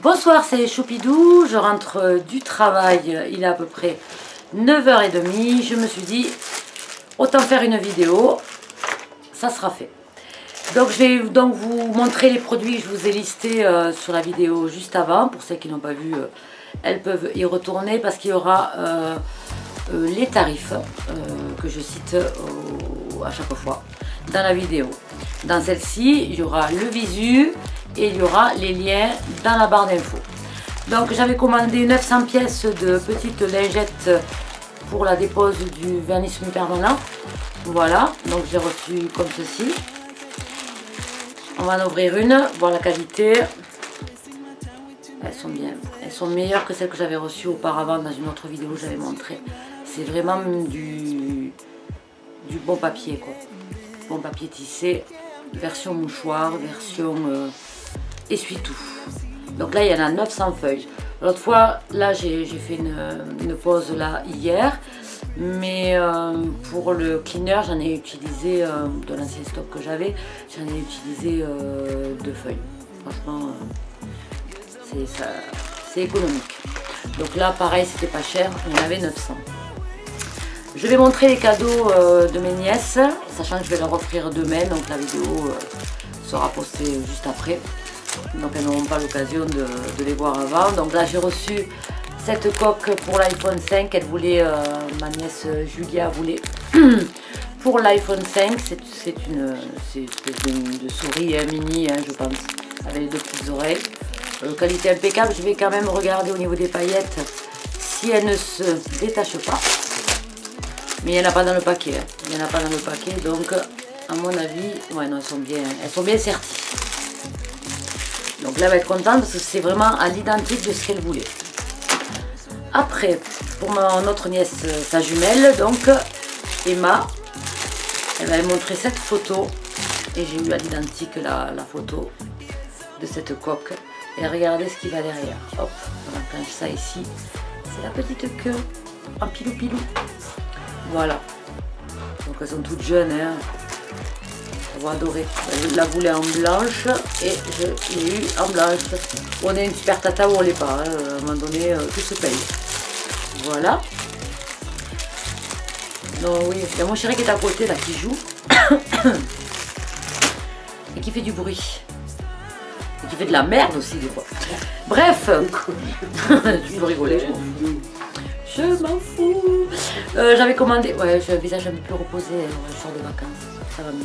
Bonsoir, c'est Choupidou, je rentre du travail, il est à peu près 9h30, je me suis dit autant faire une vidéo, ça sera fait. Donc je vais donc vous montrer les produits que je vous ai listés sur la vidéo juste avant. Pour celles qui n'ont pas vu, elles peuvent y retourner parce qu'il y aura les tarifs que je cite à chaque fois dans la vidéo. Dans celle-ci, il y aura le visu et il y aura les liens dans la barre d'infos. Donc j'avais commandé 900 pièces de petites lingettes pour la dépose du vernis semi-permanent. Voilà, donc j'ai reçu comme ceci. On va en ouvrir une, voir la qualité. Elles sont bien, elles sont meilleures que celles que j'avais reçues auparavant dans une autre vidéo que j'avais montré. C'est vraiment du bon papier quoi. Bon papier tissé, version mouchoir, version essuie-tout. Donc là il y en a 900 feuilles. L'autre fois, là j'ai fait une pause là hier, mais pour le cleaner j'en ai utilisé, de l'ancien stock que j'avais, j'en ai utilisé 2 feuilles. Franchement, c'est économique. Donc là pareil, c'était pas cher, on avait 900. Je vais montrer les cadeaux de mes nièces, sachant que je vais leur offrir demain, donc la vidéo sera postée juste après. Donc elles n'auront pas l'occasion de les voir avant. Donc là j'ai reçu cette coque pour l'iPhone 5, elle voulait, ma nièce Julia voulait pour l'iPhone 5, c'est une espèce de souris mini, je pense, avec les 2 petites oreilles. Qualité impeccable, je vais quand même regarder au niveau des paillettes si elles ne se détachent pas. Mais il n'y en a pas dans le paquet, hein. Il n'y en a pas dans le paquet, donc à mon avis, ouais, non, elles sont bien serties. Donc là, elle va être contente parce que c'est vraiment à l'identique de ce qu'elle voulait. Après, pour mon autre nièce, sa jumelle, donc Emma, elle m'avait montré cette photo et j'ai eu à l'identique la photo de cette coque. Et regardez ce qui va derrière. Hop, on enclenche ça ici. C'est la petite queue en pilou-pilou. Voilà. Donc elles sont toutes jeunes, hein. Elles vont adorer. Je la voulais en blanche et je l'ai eu en blanche. On est une super tata ou on l'est pas, hein. À un moment donné, tout se paye. Voilà. Donc oui, il y a mon chéri qui est à côté, là, qui joue. Et qui fait du bruit. Et qui fait de la merde aussi, des fois. Bref. Tu veux rigoler, je m'en fous. Je m'en fous. J'avais commandé... Ouais, j'ai un visage un peu plus reposé, je sors de vacances, ça va mieux.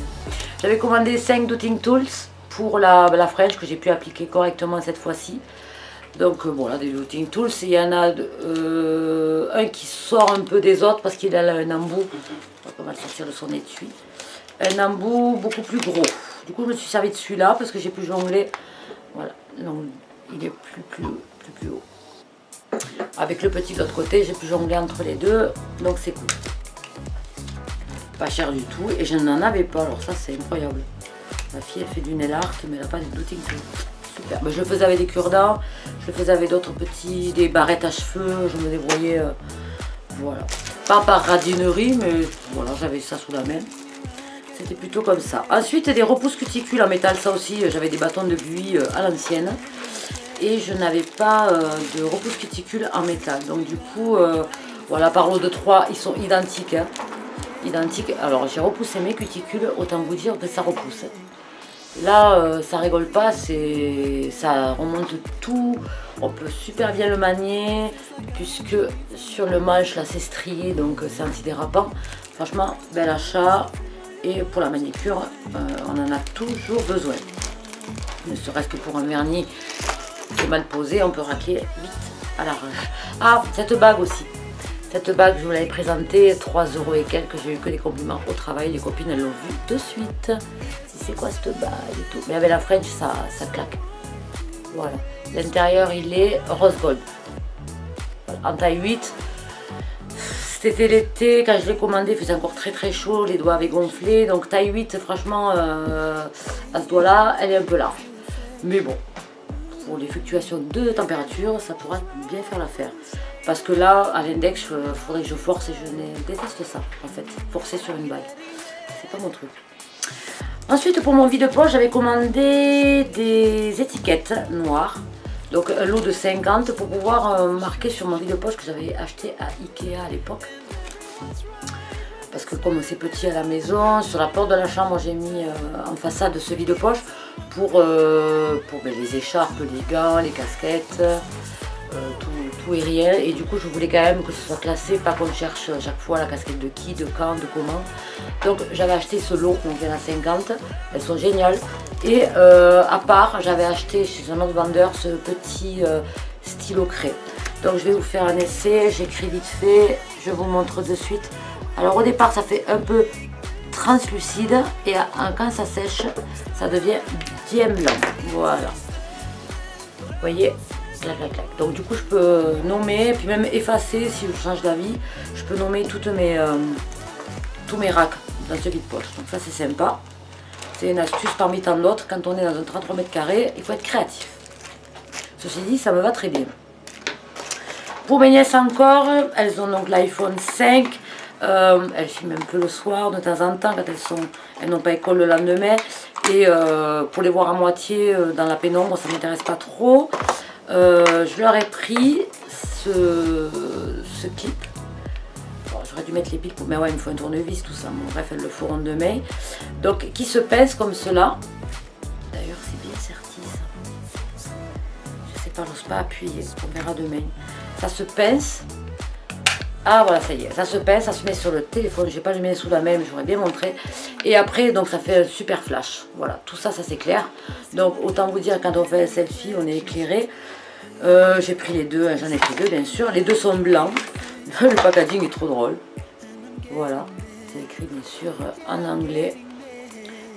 J'avais commandé 5 dotting tools pour la French que j'ai pu appliquer correctement cette fois-ci. Donc bon, là, des dotting tools, il y en a un qui sort un peu des autres parce qu'il a un embout. On va pas mal sortir de son étui. Un embout beaucoup plus gros. Du coup, je me suis servi de celui-là parce que j'ai pu jongler. Voilà, donc il est plus haut. Avec le petit de l'autre côté, j'ai pu jongler entre les deux, donc c'est cool. Pas cher du tout, et je n'en avais pas, alors ça c'est incroyable. Ma fille elle fait du nail art, mais elle n'a pas de dotting tool. Super, mais je le faisais avec des cure-dents, je le faisais avec d'autres petits, des barrettes à cheveux, je me débrouillais, voilà. Pas par radinerie, mais voilà, j'avais ça sous la main. C'était plutôt comme ça. Ensuite, des repousses cuticules en métal, ça aussi, j'avais des bâtons de buis à l'ancienne. Et je n'avais pas de repousse cuticule en métal. Donc du coup, voilà, par lot de 3, ils sont identiques. Hein. Identiques. Alors j'ai repoussé mes cuticules, autant vous dire que ça repousse. Là, ça rigole pas, ça remonte tout. On peut super bien le manier, puisque sur le manche, là, c'est strié, donc c'est antidérapant. Franchement, bel achat. Et pour la manicure, on en a toujours besoin. Ne serait-ce que pour un vernis mal posé, on peut racler vite à la rage. Ah, cette bague aussi. Cette bague, je vous l'avais présentée, 3 € et quelques. J'ai eu que des compliments au travail. Les copines, elles l'ont vu de suite. C'est quoi cette bague et tout. Mais avec la French, ça claque. Voilà. L'intérieur, il est rose gold. Voilà. En taille 8. C'était l'été, quand je l'ai commandé, il faisait encore très très chaud. Les doigts avaient gonflé. Donc taille 8, franchement, à ce doigt-là, elle est un peu large. Mais bon. Pour les fluctuations de température, ça pourra bien faire l'affaire. Parce que là, à l'index, il faudrait que je force et je déteste ça, en fait. Forcer sur une bague. C'est pas mon truc. Ensuite, pour mon vide-poche, j'avais commandé des étiquettes noires. Donc un lot de 50 pour pouvoir marquer sur mon vide-poche que j'avais acheté à Ikea à l'époque. Parce que comme c'est petit à la maison, sur la porte de la chambre j'ai mis en façade ce vide-poche pour les écharpes, les gants, les casquettes, tout et rien. Et du coup je voulais quand même que ce soit classé, pas qu'on cherche chaque fois la casquette de qui, de quand, de comment. Donc j'avais acheté ce lot, donc il y en a 50, elles sont géniales. Et à part, j'avais acheté chez un autre vendeur ce petit stylo craie. Donc je vais vous faire un essai, j'écris vite fait, je vous montre de suite. Alors au départ ça fait un peu translucide et quand ça sèche ça devient bien blanc, voilà, vous voyez, clac clac clac. Donc du coup je peux nommer, puis même effacer si je change d'avis, je peux nommer tous mes racks dans ce vide-poche, donc ça c'est sympa, c'est une astuce parmi tant d'autres. Quand on est dans un 33 m², il faut être créatif. Ceci dit, ça me va très bien. Pour mes nièces encore, elles ont donc l'iPhone 5. Elles filment un peu le soir de temps en temps quand elles n'ont pas école le lendemain, et pour les voir à moitié dans la pénombre ça ne m'intéresse pas trop. Je leur ai pris ce clip. Bon, j'aurais dû mettre les pics, mais ouais, il me faut un tournevis, tout ça, bon, bref, elles le feront demain. Donc qui se pince comme cela, d'ailleurs c'est bien serti ça, je sais pas, j'ose pas appuyer, on verra demain. Ça se pince. Ah voilà, ça y est, ça se pince, ça se met sur le téléphone, j'ai pas le mien sous la main, j'aurais bien montré. Et après, donc ça fait un super flash, voilà, tout ça, ça s'éclaire. Donc autant vous dire, quand on fait un selfie, on est éclairé. J'ai pris les deux, hein, j'en ai pris deux bien sûr, les deux sont blancs, le packaging est trop drôle. Voilà, c'est écrit bien sûr en anglais,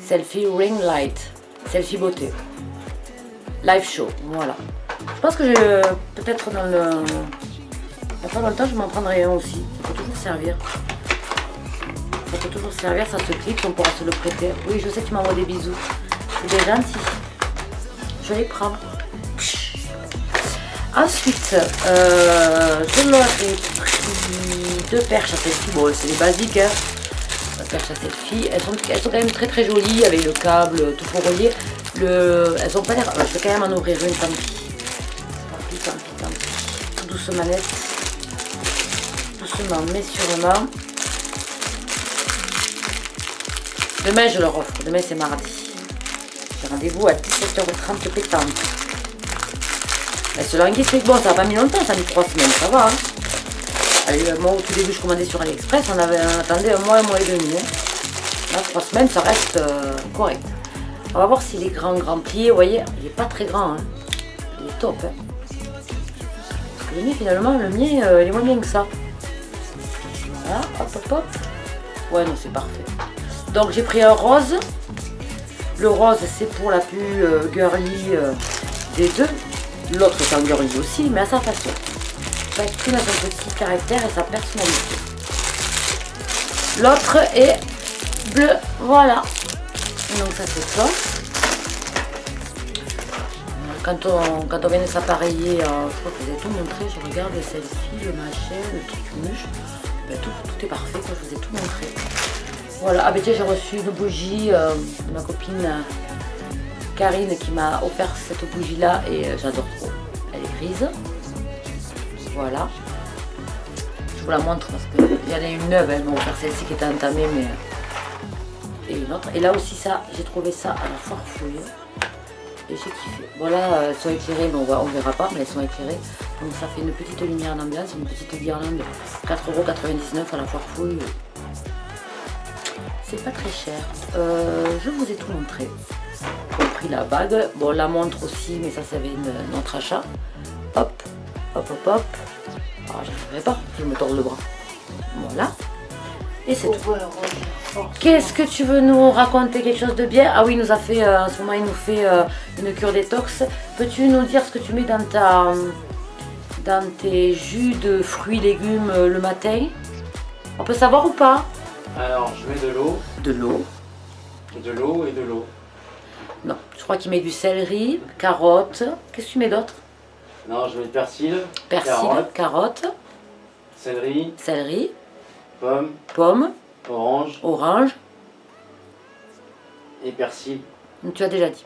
selfie ring light, selfie beauté, live show, voilà. Je pense que j'ai peut-être dans le... Pas longtemps, je m'en prendrai un aussi. Ça peut toujours servir. Ça peut toujours servir, ça se clique, on pourra se le prêter. Oui, je sais, tu m'envoies des bisous. C'est bien gentil. Je les prends. Ensuite, je leur ai pris deux perches à selfie. Bon, c'est les basiques, hein. La perche à selfie. Elles sont quand même très très jolies avec le câble, tout pour relier. Elles ont pas l'air. Je vais quand même en ouvrir une, tant pis. Tant pis. Tout douce manette. Mais sûrement. Demain je leur offre, demain c'est mardi. J'ai rendez-vous à 17 h 30 pétanque. Ce languisse c'est bon, ça n'a pas mis longtemps, ça a mis 3 semaines, ça va. Hein. Allez, moi au tout début je commandais sur AliExpress, on attendait un mois et demi. Là 3 semaines ça reste correct. On va voir s'il est grand plié, vous voyez, il n'est pas très grand. Hein. Il est top. Hein. Parce que le mien finalement, il est moins bien que ça. Voilà, hop hop hop. Ouais, non, c'est parfait. Donc j'ai pris un rose. Le rose c'est pour la plus girly des deux. L'autre est un girly aussi, mais à sa façon. Chacune a son petit caractère et sa personnalité. L'autre est bleu. Voilà. Donc ça c'est ça. Quand on vient de s'appareiller, je crois que je vous ai tout montré. Je regarde le selfie, le machin, le truc mouche. Ben tout est parfait, quoi, je vous ai tout montré. Voilà, ah ben tiens, j'ai reçu une bougie de ma copine Karine qui m'a offert cette bougie là et j'adore trop. Elle est grise. Voilà. Je vous la montre parce que j'en ai une neuve, elle m'a offert celle-ci qui était entamée, mais. Et une autre. Et là aussi ça, j'ai trouvé ça à la foire fouille. Et j'ai kiffé. Voilà, elles sont éclairées, mais on verra pas, mais elles sont éclairées. Donc ça fait une petite lumière d'ambiance, une petite guirlande, 4,99 € à la foire fouille. C'est pas très cher. Je vous ai tout montré, y compris la bague. Bon, la montre aussi, mais ça, c'était un autre achat. Hop, hop, hop, hop. Alors, j'arriverai pas, je me tords le bras. Voilà. Et c'est tout. Qu'est-ce que tu veux nous raconter, quelque chose de bien? Ah oui, il nous a fait, en ce moment, il nous fait une cure détox. Peux-tu nous dire ce que tu mets dans tes jus de fruits, légumes le matin? On peut savoir ou pas? Alors, je mets de l'eau. De l'eau. De l'eau et de l'eau. Non, je crois qu'il met du céleri, carotte. Qu'est-ce que tu mets d'autre? Non, je mets persil. Persil, carotte. Céleri. Céleri. Pomme. Pomme. Orange. Orange. Et persil. Tu as déjà dit.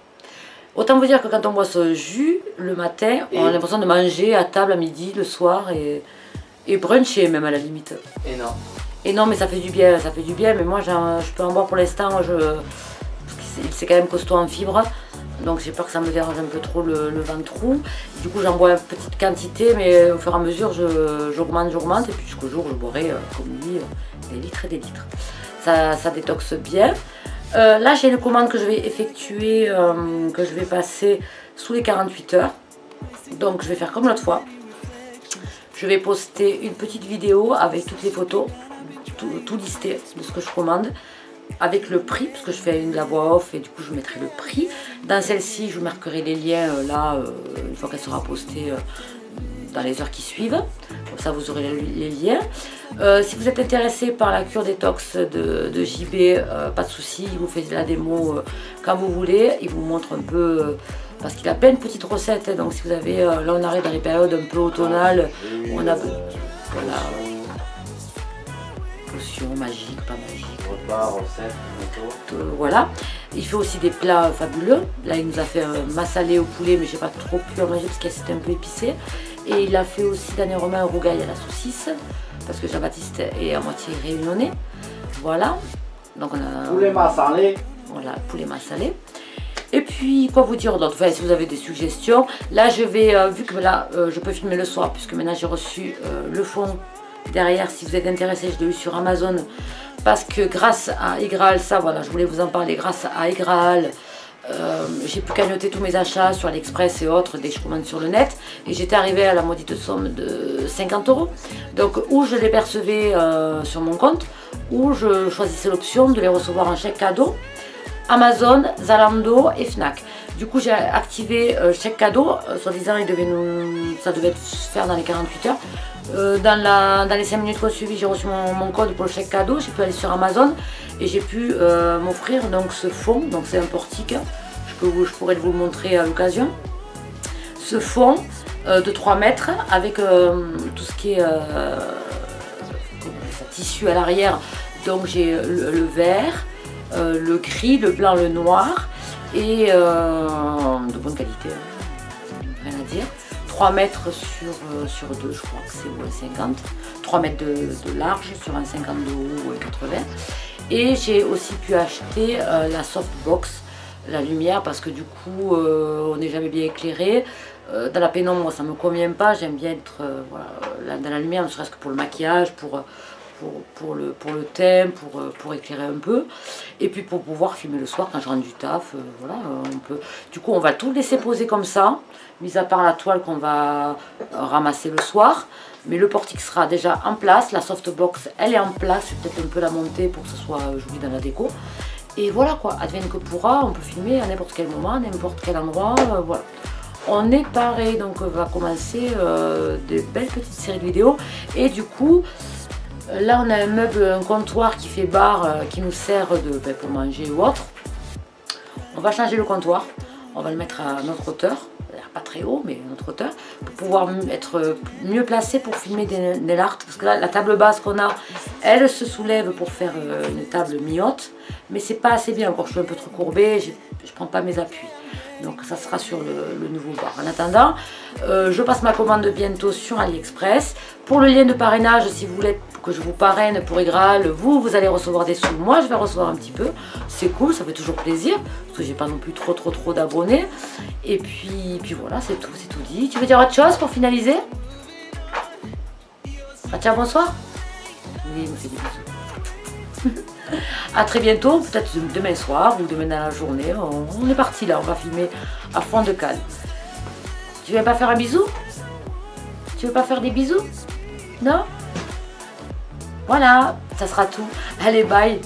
Autant vous dire que quand on boit ce jus le matin, on a l'impression de manger à table à midi, le soir et bruncher même à la limite. Et non. Et non, mais ça fait du bien, ça fait du bien. Mais moi, je peux en boire pour l'instant. C'est quand même costaud en fibres. Donc j'ai peur que ça me dérange un peu trop le ventrou. Du coup j'en bois une petite quantité, mais au fur et à mesure j'augmente et puis jusqu'au jour je boirai comme lui des litres et des litres. Ça détoxe bien. Là j'ai une commande que je vais effectuer, que je vais passer sous les 48 heures. Donc je vais faire comme l'autre fois. Je vais poster une petite vidéo avec toutes les photos, tout listé de ce que je commande, avec le prix, parce que je fais une de la voix off et du coup je mettrai le prix. Dans celle-ci je marquerai les liens une fois qu'elle sera postée dans les heures qui suivent, comme ça vous aurez les liens. Si vous êtes intéressé par la cure détox de JB, pas de souci, il vous fait la démo quand vous voulez, il vous montre un peu, parce qu'il a plein de petites recettes, hein, donc si vous avez, là on arrive dans les périodes un peu automnales, où on a, voilà, magique, pas magique, repas, recettes, photos. Voilà, il fait aussi des plats fabuleux. Là il nous a fait un massalé au poulet, mais j'ai pas trop pu en manger parce que c'était un peu épicé, et il a fait aussi dernièrement un rougail à la saucisse parce que Jean-Baptiste est à moitié réunionnais. Voilà, donc on a poulet massalé, voilà, poulet massalé. Et puis quoi vous dire d'autre, enfin, si vous avez des suggestions, là je vais, vu que là je peux filmer le soir puisque maintenant j'ai reçu le fond derrière. Si vous êtes intéressé, je l'ai eu sur Amazon parce que grâce à Igraal, ça voilà, je voulais vous en parler, grâce à Igraal, j'ai pu cagnoter tous mes achats sur AliExpress et autres dès que je commande sur le net, et j'étais arrivée à la maudite somme de 50 €. Donc ou je les percevais sur mon compte, ou je choisissais l'option de les recevoir en chèque cadeau Amazon, Zalando et Fnac. Du coup j'ai activé chèque cadeau, soi-disant ça devait se faire dans les 48 heures. Dans les 5 minutes qu'on suivit, j'ai reçu mon code pour le chèque cadeau. J'ai pu aller sur Amazon et j'ai pu m'offrir donc ce fond. Donc c'est un portique, hein. Je pourrais vous le montrer à l'occasion. Ce fond de 3 mètres avec tout ce qui est tissu à l'arrière. Donc j'ai le vert, le gris, le blanc, le noir et de bonne qualité, hein. Rien à dire. 3 mètres sur 2, je crois que c'est 50, 3 mètres de large sur un 50 de haut et 80. Et j'ai aussi pu acheter la softbox, la lumière, parce que du coup on n'est jamais bien éclairé. Dans la pénombre, moi, ça ne me convient pas, j'aime bien être voilà, dans la lumière, ne serait-ce que pour le maquillage, pour le thème, pour éclairer un peu, et puis pour pouvoir filmer le soir quand je rentre du taf, voilà, on peut. Du coup on va tout laisser poser comme ça, mis à part la toile qu'on va ramasser le soir, mais le portique sera déjà en place, la softbox elle est en place, je vais peut-être un peu la monter pour que ce soit joli dans la déco, et voilà quoi, advienne que pourra, on peut filmer à n'importe quel moment, à n'importe quel endroit, voilà. On est paré, donc on va commencer des belles petites séries de vidéos, et du coup, là on a un meuble, un comptoir qui fait bar, qui nous sert pour manger ou autre. On va changer le comptoir, on va le mettre à notre hauteur, pas très haut mais à notre hauteur, pour pouvoir être mieux placé pour filmer des lartes, parce que là la table basse qu'on a, elle se soulève pour faire une table mi-haute, mais c'est pas assez bien encore, je suis un peu trop courbée, je prends pas mes appuis. Donc ça sera sur le nouveau bar. En attendant, je passe ma commande bientôt sur AliExpress. Pour le lien de parrainage, si vous voulez que je vous parraine pour Igraal, vous allez recevoir des sous. Moi, je vais recevoir un petit peu. C'est cool, ça fait toujours plaisir. Parce que j'ai pas non plus trop d'abonnés. Et puis voilà, c'est tout dit. Tu veux dire autre chose pour finaliser? Ah tiens, bonsoir. Oui, il me fait des bisous. A très bientôt, peut-être demain soir ou demain dans la journée, on est parti là, on va filmer à fond de cale. Tu veux pas faire un bisou? Tu veux pas faire des bisous? Non? Voilà, ça sera tout. Allez, bye!